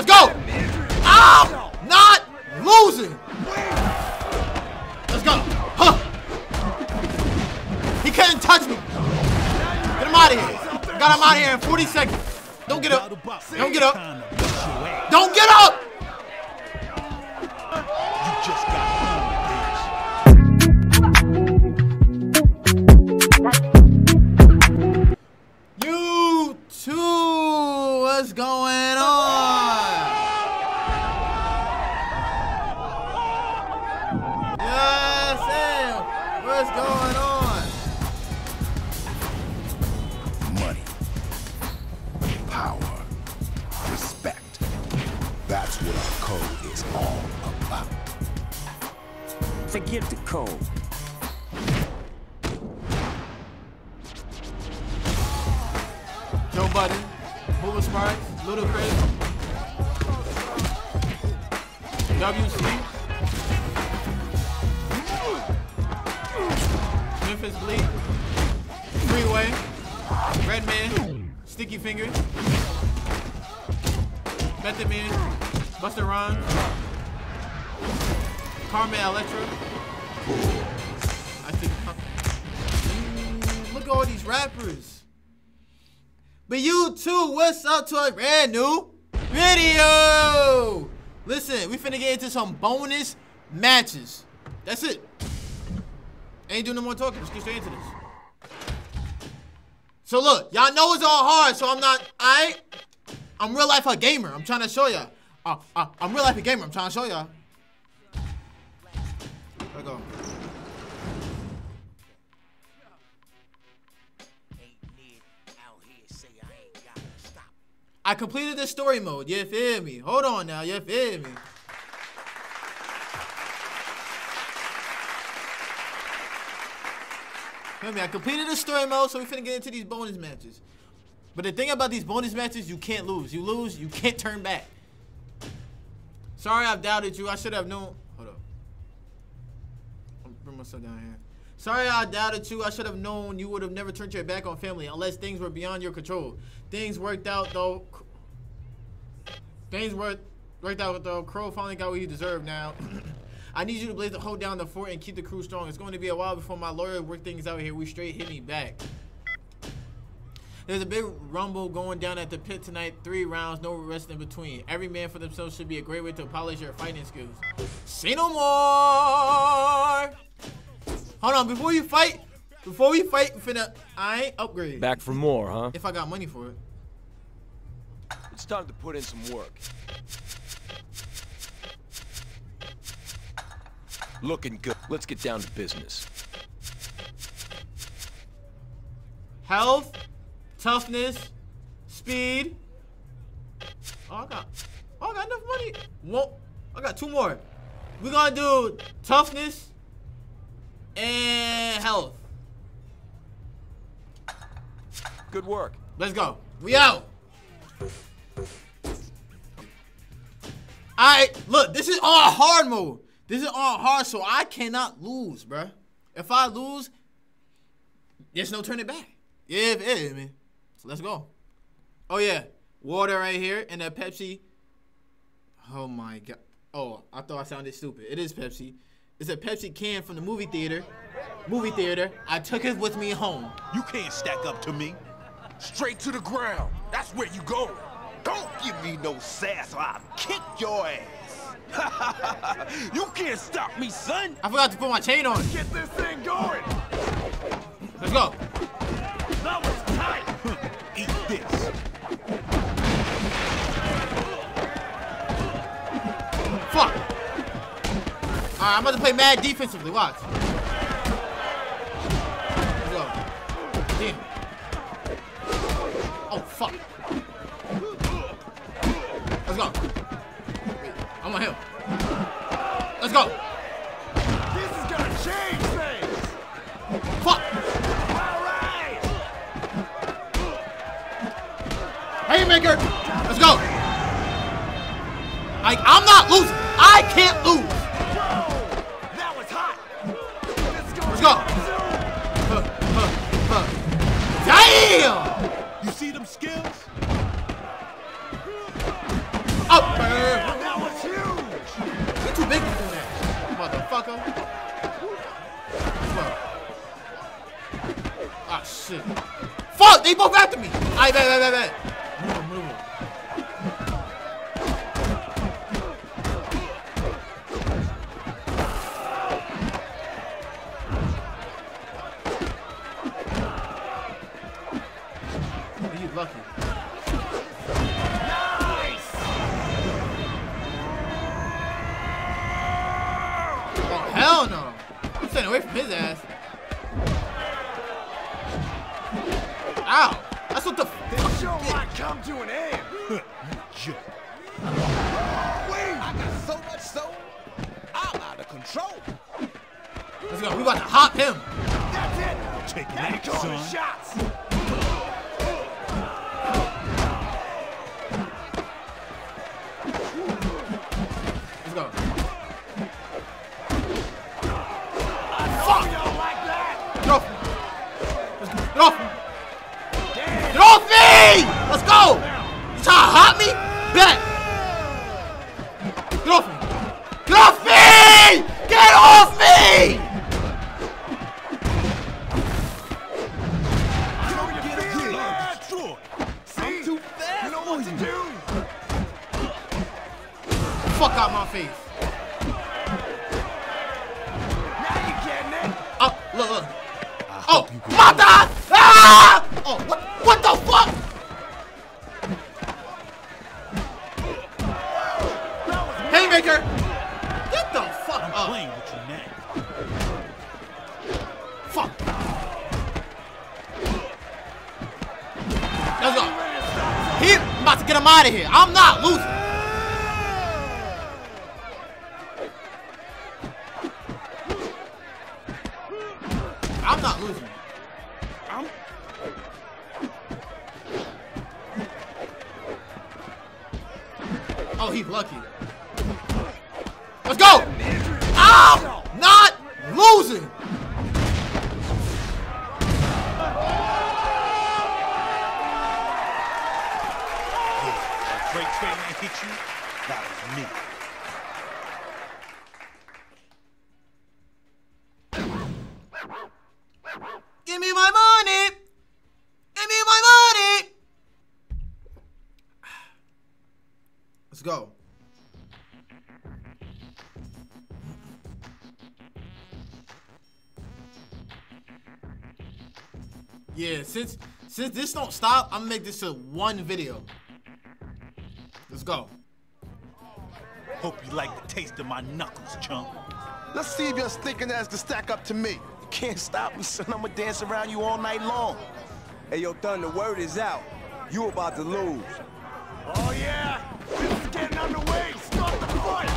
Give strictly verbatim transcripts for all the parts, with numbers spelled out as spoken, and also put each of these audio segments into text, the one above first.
Let's go. I'm not losing. Let's go. Huh. He couldn't touch me. Get him out of here. Got him out of here in forty seconds. Don't get up. Don't get up. Don't get up. You just got what's going on? Yes, Sam. What's going on? Money, power, respect. That's what our code is all about. Forget the code. Joe Budden. Boomer Sparks, Ludacris, W C, Memphis Bleak, Freeway, Redman, Sticky Finger, Method Man, Busta Rhymes, Carmen Electra. I think, mm, look at all these rappers. But you too, what's up to a brand new video? Listen, we finna get into some bonus matches. That's it. Ain't doing no more talking, let's get straight into this. So look, y'all know it's all hard, so I'm not, I, I'm real life a gamer, I'm trying to show y'all. Uh, uh, I'm real life a gamer, I'm trying to show y'all. There we go. I completed the story mode, you feel me? Hold on now, you feel me? Feel me, I completed the story mode, so we finna get into these bonus matches. But the thing about these bonus matches, you can't lose. You lose, you can't turn back. Sorry I've doubted you, I should have known. Hold up. I'll bring myself down here. Sorry I doubted you. I should have known you would have never turned your back on family unless things were beyond your control. Things worked out though. Things worked worked out though. Crow finally got what he deserved now. I need you to blaze the hold down the fort and keep the crew strong. It's going to be a while before my lawyer work things out here. We straight hit me back. There's a big rumble going down at the pit tonight. Three rounds, no rest in between. Every man for themselves should be a great way to polish your fighting skills. Say no more. Hold on, before you fight, before we fight, finna, I ain't upgrade. Back for more, huh? If I got money for it. It's time to put in some work. Looking good. Let's get down to business. Health, toughness, speed. Oh, I got, oh, I got enough money. Whoa, I got two more. We're gonna do toughness. And health. Good work. Let's go. We out. Alright, look, this is all hard mode. This is all hard, so I cannot lose, bruh. If I lose, there's no turning back. Yeah, it is, man. So let's go. Oh, yeah. Water right here and a Pepsi. Oh, my God. Oh, I thought I sounded stupid. It is Pepsi. It's a Pepsi can from the movie theater. Movie theater. I took it with me home. You can't stack up to me. Straight to the ground. That's where you go. Don't give me no sass or I'll kick your ass. You can't stop me, son. I forgot to put my chain on. Get this thing going. Let's go. That was tight. Eat this. Fuck. All right, I'm about to play mad defensively. Watch. Let's go. Damn. Oh, fuck. Let's go. I'm on him. Let's go. This is gonna change things. Fuck. All right. Haymaker. Let's go. Like, I'm not losing. I can't lose. Let's go. Huh, huh, huh. Damn! You see them skills? Oh! shit. Fuck, they both after me. Alright, bad, bad, bad, bad. Yeah, since since this don't stop, I'm gonna make this a one video. Let's go. Hope you like the taste of my knuckles, chump. Let's see if your stinking ass can stack up to me. You can't stop me, son. I'ma dance around you all night long. Hey, yo, Thun, the word is out. You about to lose. Oh, yeah. This is getting underway. Start the fight.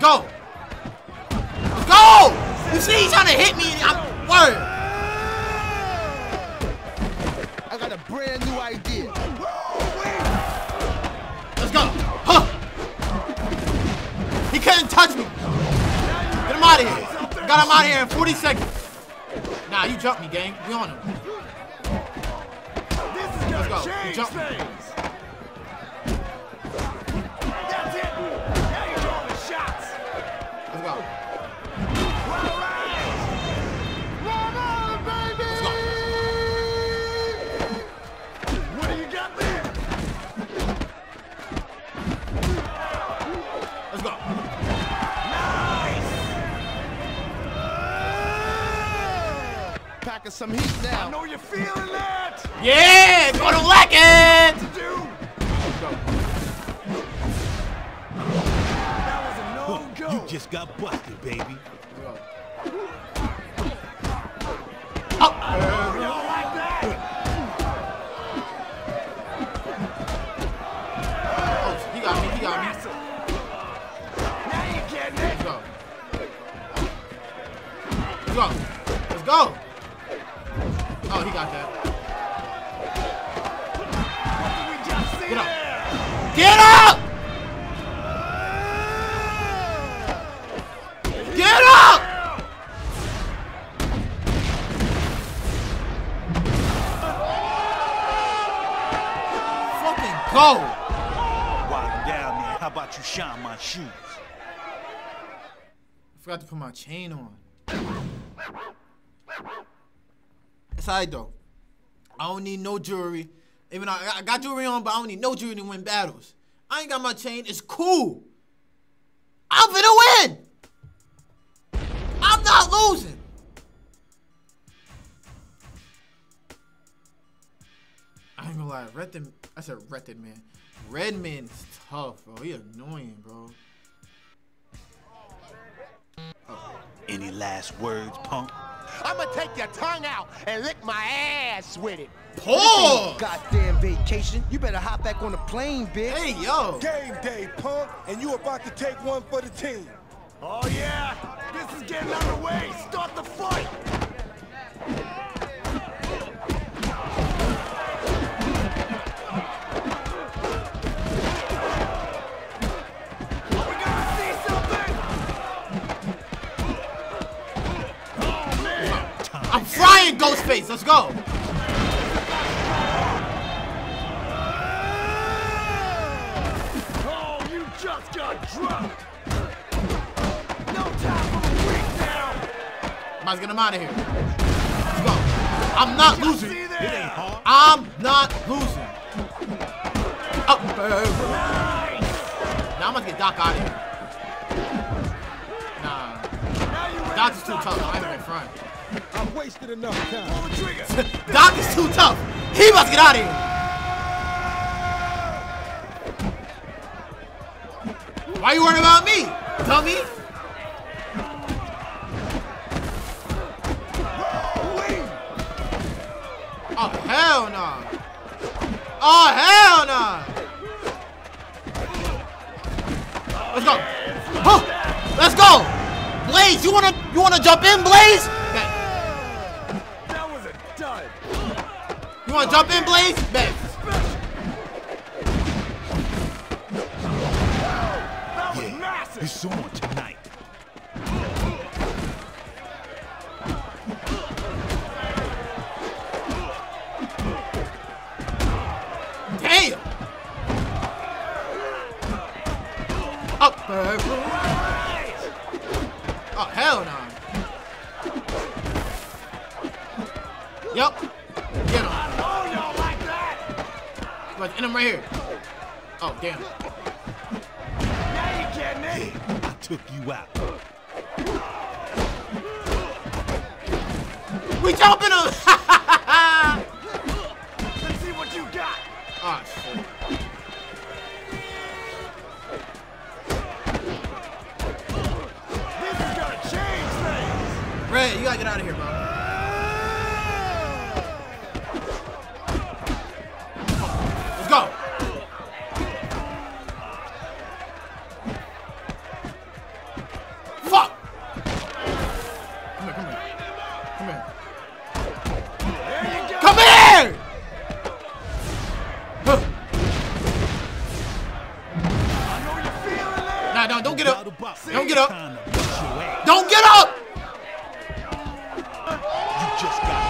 Go! Let's go! You see, he's trying to hit me and I'm word! I got a brand new idea. Let's go! Huh! He couldn't touch me! Get him out of here! Got him out of here in forty seconds! Nah, you jumped me, gang. We on him. Let's go. You jumped me. Some heat now. I know you're feeling that. Yeah, go to like it. That was a no go. You just got busted, baby. Oh. I know you don't like that. Oh, he got me. He got me. Now you're getting it. Let's go. Let's go. Oh, he got that. What did we just see? Get up! There? Get up! Get up! How about you shine my shoes? I forgot to put my chain on. It's alright though. I don't need no jewelry. Even though I got jewelry on, but I don't need no jewelry to win battles. I ain't got my chain. It's cool. I'm gonna win. I'm not losing. I ain't gonna lie. Redman. I said Redman, man. Redman is tough, bro. He annoying, bro. Oh. Any last words, punk? I'ma take your tongue out and lick my ass with it. Pause. Goddamn vacation. You better hop back on the plane, bitch. Hey, yo. Game day, punk, and you about to take one for the team. Oh, yeah. This is getting out of the way. Start the fight. Frying Ghostface, let's go. Oh, you just got dropped. No time for a breakdown. Might as well get him out of here. Let's go. I'm not losing. I'm not losing. Up, nice. Now I'm gonna get Doc out of here. Nah. Doc's is too tough. I'm right in front. I've wasted enough time. Pull the trigger. Doc is too tough. He about to get out of here. Why you worrying about me, dummy? Oh, hell nah. Oh, hell nah. Let's go. Oh, let's go. Blaze, you wanna you wanna jump in, Blaze? You wanna oh, jump man. in, Blaze? Bet. That was yeah. massive. You saw him tonight. Damn. Up, oh, oh hell no. Yup. Get him. Let's end him right here. Oh, damn. Now you get me. I took you out. We jumping him. Let's see what you got. Oh, shit. This is gonna change things. Red, you gotta get out of here, bro. Don't get up. Don't get up! You just got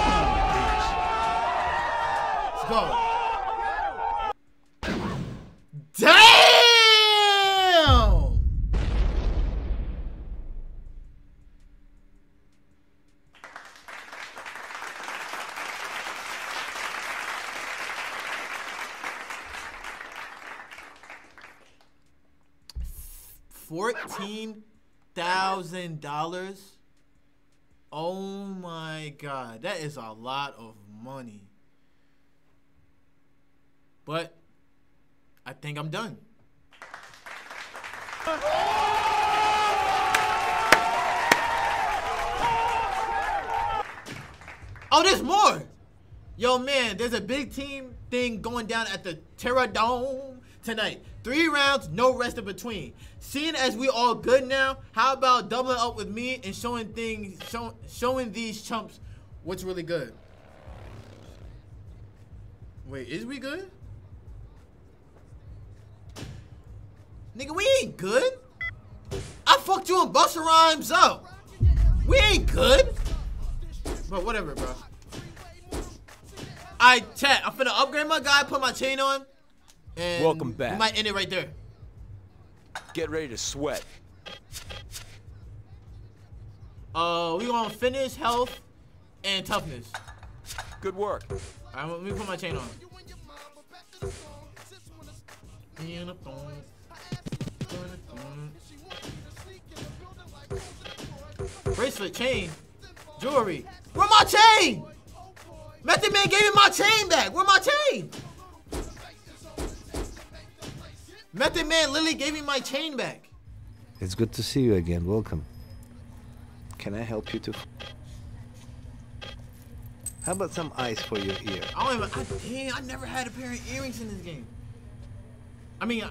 fooled, bitch. Let's go. Damn! Fourteen thousand dollars. Oh my god, that is a lot of money. But I think I'm done. Oh, there's more. Yo man, there's a big team thing going down at the Terra Dome tonight. Three rounds, no rest in between. Seeing as we all good now, how about doubling up with me and showing things, show, showing these chumps what's really good. Wait, is we good? Nigga, we ain't good. I fucked you and Busta Rhymes up. We ain't good. But whatever, bro. I chat. I'm finna upgrade my guy, put my chain on. And welcome back. We might end it right there. Get ready to sweat. Uh, we gonna finish health and toughness. Good work. All right, let me put my chain on. Bracelet, chain, jewelry. Where my chain? Method Man gave me my chain back. Where my chain? Method Man literally gave me my chain back. It's good to see you again. Welcome. Can I help you too? How about some ice for your ear? I don't even, I, dang, I never had a pair of earrings in this game. I mean, I,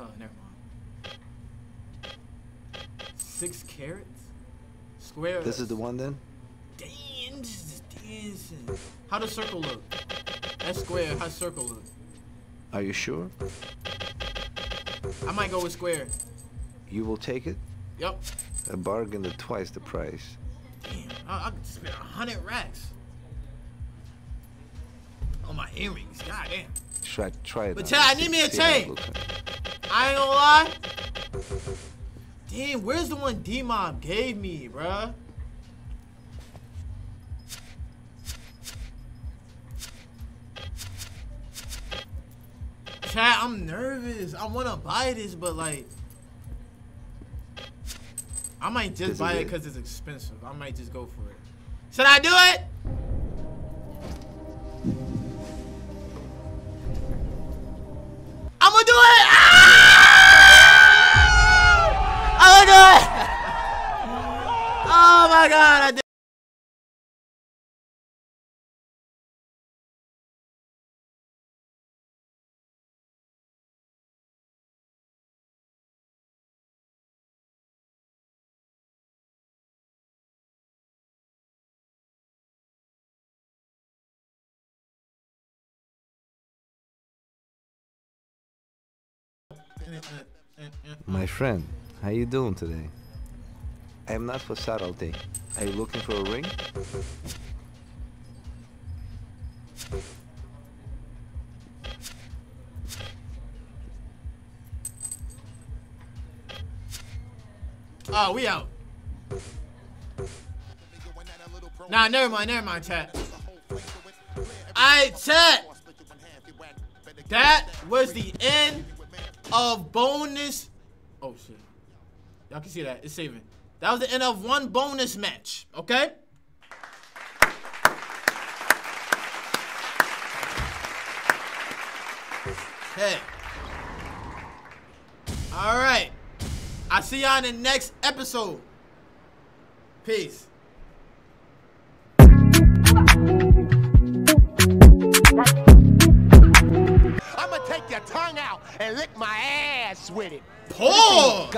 oh, never mind. Six carats? Square. This is the one then? Damn, this is dancing. How does circle look? That's square. How's circle look? Are you sure? I might go with square. You will take it? Yep. A bargain at twice the price. Damn, I, I could spend a hundred racks on my earrings. God damn. Try, try it. But tell, I need me a chain. I ain't gonna lie. Damn, where's the one D-Mob gave me, bruh? Chat, I'm nervous. I wanna buy this, but like. I might just this buy it because it's expensive. I might just go for it. Should I do it? I'm gonna do it! Ah! I'm gonna do it! Oh my god, I did. My friend, how you doing today? I am not for subtlety. Are you looking for a ring? Oh, we out. Nah, never mind, never mind, chat. Alright, chat! That was the end of bonus. Oh shit, y'all can see that it's saving. That was the end of one bonus match. Okay, hey, all right, I'll see y'all in the next episode. Peace. Take your tongue out and lick my ass with it. Poor.